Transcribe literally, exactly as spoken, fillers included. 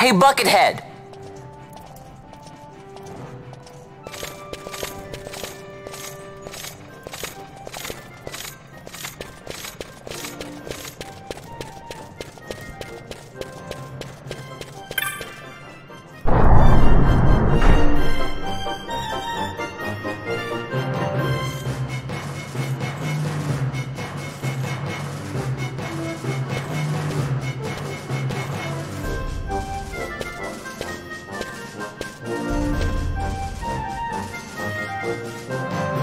Hey, Buckethead! Thank you.